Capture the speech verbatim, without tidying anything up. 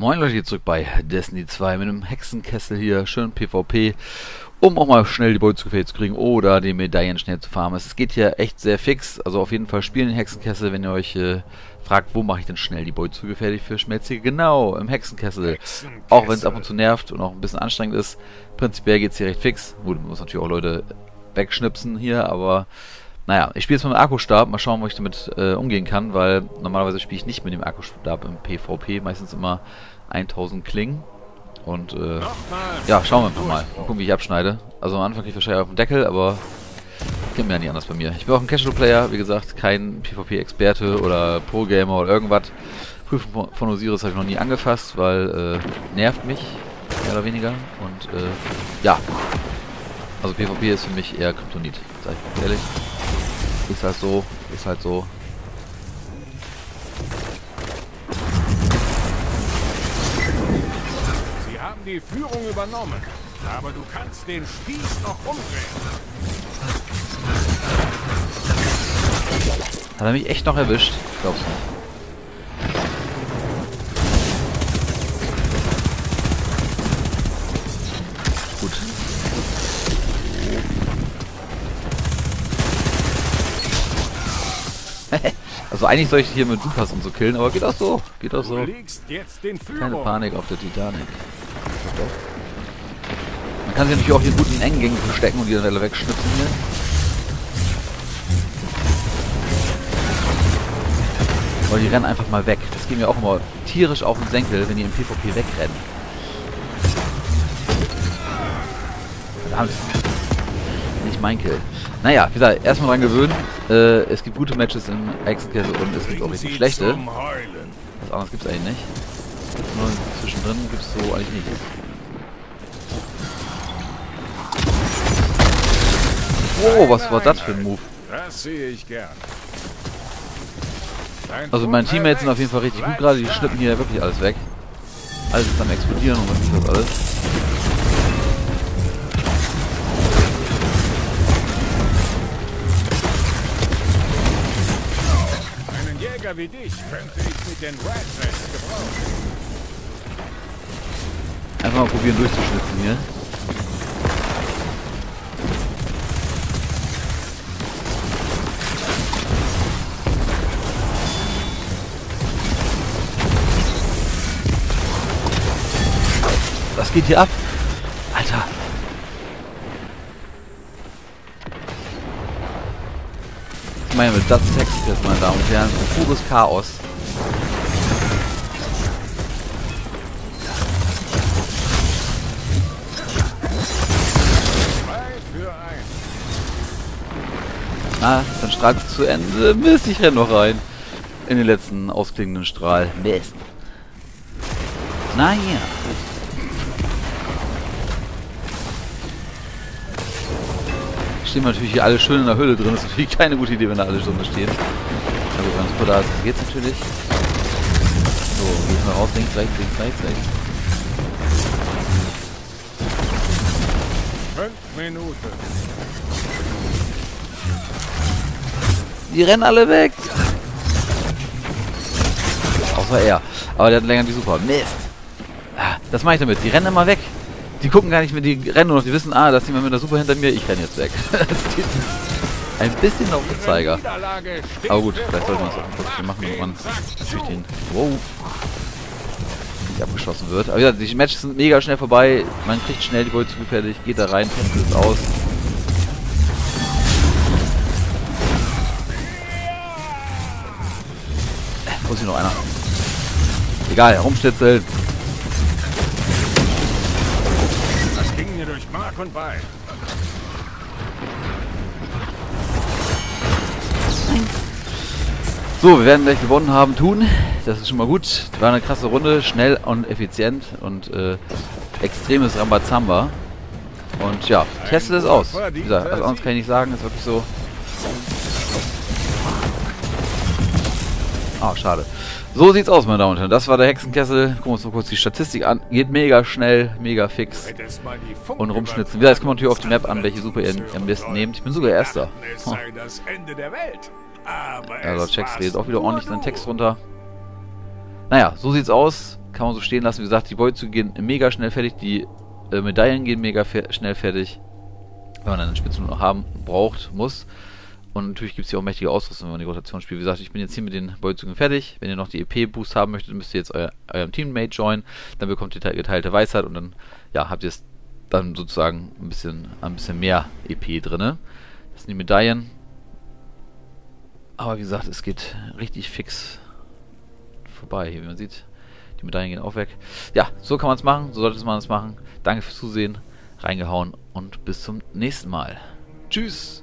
Moin Leute, hier zurück bei Destiny zwei mit einem Hexenkessel hier, schön PvP, um auch mal schnell die Bolz gefällt zu kriegen oder die Medaillen schnell zu farmen. Es geht hier echt sehr fix, also auf jeden Fall spielen den Hexenkessel, wenn ihr euch äh, fragt, wo mache ich denn schnell die Bolz gefährlich für Schmelzige? Genau, im Hexenkessel, Hexenkessel. Auch wenn es ab und zu nervt und auch ein bisschen anstrengend ist, prinzipiell geht es hier recht fix. Gut, man muss natürlich auch Leute wegschnipsen hier, aber naja, ich spiele jetzt mal mit Arkusstab, mal schauen, wo ich damit äh, umgehen kann, weil normalerweise spiele ich nicht mit dem Arkusstab im PvP, meistens immer tausend Klingen. Und äh, ja, schauen wir einfach mal, mal gucken, wie ich abschneide. Also am Anfang kriege ich wahrscheinlich auf den Deckel, aber geht mir ja nicht anders bei mir. Ich bin auch ein Casual-Player, wie gesagt, kein PvP-Experte oder Pro-Gamer oder irgendwas. Prüfung von Osiris habe ich noch nie angefasst, weil äh, nervt mich, mehr oder weniger. Und äh, ja, also PvP ist für mich eher Kryptonit, sag ich ganz ehrlich. Ist halt so, ist halt so. Sie haben die Führung übernommen, aber du kannst den Spieß noch umdrehen. Hat er mich echt noch erwischt? Ich glaub's nicht. Also eigentlich soll ich hier mit Dupas und so killen, aber geht auch so, geht auch so. Keine Panik auf der Titanic. Man kann sich natürlich auch hier gut in engen Gängen verstecken und die dann alle wegschnipsen hier. Aber die rennen einfach mal weg. Das geht mir auch immer tierisch auf den Senkel, wenn die im PvP wegrennen. Verdammt. Nicht mein Kill. Naja, wie gesagt, erstmal dran gewöhnen. Äh, es gibt gute Matches im Hexenkessel und es gibt auch richtig schlechte. Was anderes gibt es eigentlich nicht. Nur zwischendrin gibt es so eigentlich nichts. Oh, was war das für ein Move? Das sehe ich gern. Also meine Teammates sind auf jeden Fall richtig gut gerade. Die schnippen hier wirklich alles weg. Alles ist am Explodieren und was ist das alles? Wie dich könnte ich mit den Rednecks gebrauchen. Einfach mal probieren durchzuschnitzen hier. Was geht hier ab? Alter! Mit das Text jetzt, meine Damen und Herren, pures Chaos. Ah, dann strahlt es zu Ende. Mist, ich renn noch rein. In den letzten ausklingenden Strahl. Mist. Naja. Stehen natürlich hier alle schön in der Höhle drin. Das ist natürlich keine gute Idee, wenn da alle schon stehen. Also wenn es super da ist, geht's natürlich. So, wir gehen mal raus, links, rechts, links, rechts, rechts. Fünf Minuten. Die rennen alle weg. Außer er. Aber der hat länger die Super. Mist. Das mache ich damit. Die rennen immer weg. Die gucken gar nicht mehr, die rennen nur noch, die wissen, ah, da ist jemand mit der Super hinter mir, ich renne jetzt weg. Ein bisschen auf den Zeiger. Aber gut, vielleicht sollte man es auch kurz machen, wo man natürlich den, wow, nicht abgeschossen wird. Aber wie gesagt, die Matches sind mega schnell vorbei, man kriegt schnell die Bolzen zugefährlich, geht da rein, testet es aus. Wo ist hier noch einer? Egal, herumschnitzeln. Mark und Bein. So, wir werden gleich gewonnen haben tun. Das ist schon mal gut. War eine krasse Runde, schnell und effizient und äh, extremes Rambazamba. Und ja, testet es aus. Wie gesagt, was anderes kann ich nicht sagen, ist wirklich so. Ah, oh, schade. So sieht's aus, meine Damen und Herren. Das war der Hexenkessel. Gucken wir uns mal kurz die Statistik an. Geht mega schnell, mega fix. Und rumschnitzen. Wie gesagt, jetzt kommt natürlich auf die Map an, welche Super ihr am besten nehmt. Ich bin sogar Erster. Hm. Also, Checks geht auch wieder ordentlich seinen Text runter. Naja, so sieht's aus. Kann man so stehen lassen. Wie gesagt, die Beute gehen mega schnell fertig. Die äh, Medaillen gehen mega fe schnell fertig. Wenn man dann eine Spitze nur noch haben braucht, muss. Und natürlich gibt es hier auch mächtige Ausrüstung, wenn man die Rotation spielt. Wie gesagt, ich bin jetzt hier mit den Beuzügen fertig. Wenn ihr noch die E P-Boost haben möchtet, müsst ihr jetzt euer, eurem Teammate joinen. Dann bekommt ihr geteilte Weisheit und dann ja, habt ihr es dann sozusagen ein bisschen, ein bisschen mehr E P drin. Das sind die Medaillen. Aber wie gesagt, es geht richtig fix vorbei hier, wie man sieht. Die Medaillen gehen auch weg. Ja, so kann man es machen, so sollte man es machen. Danke fürs Zusehen, reingehauen und bis zum nächsten Mal. Tschüss!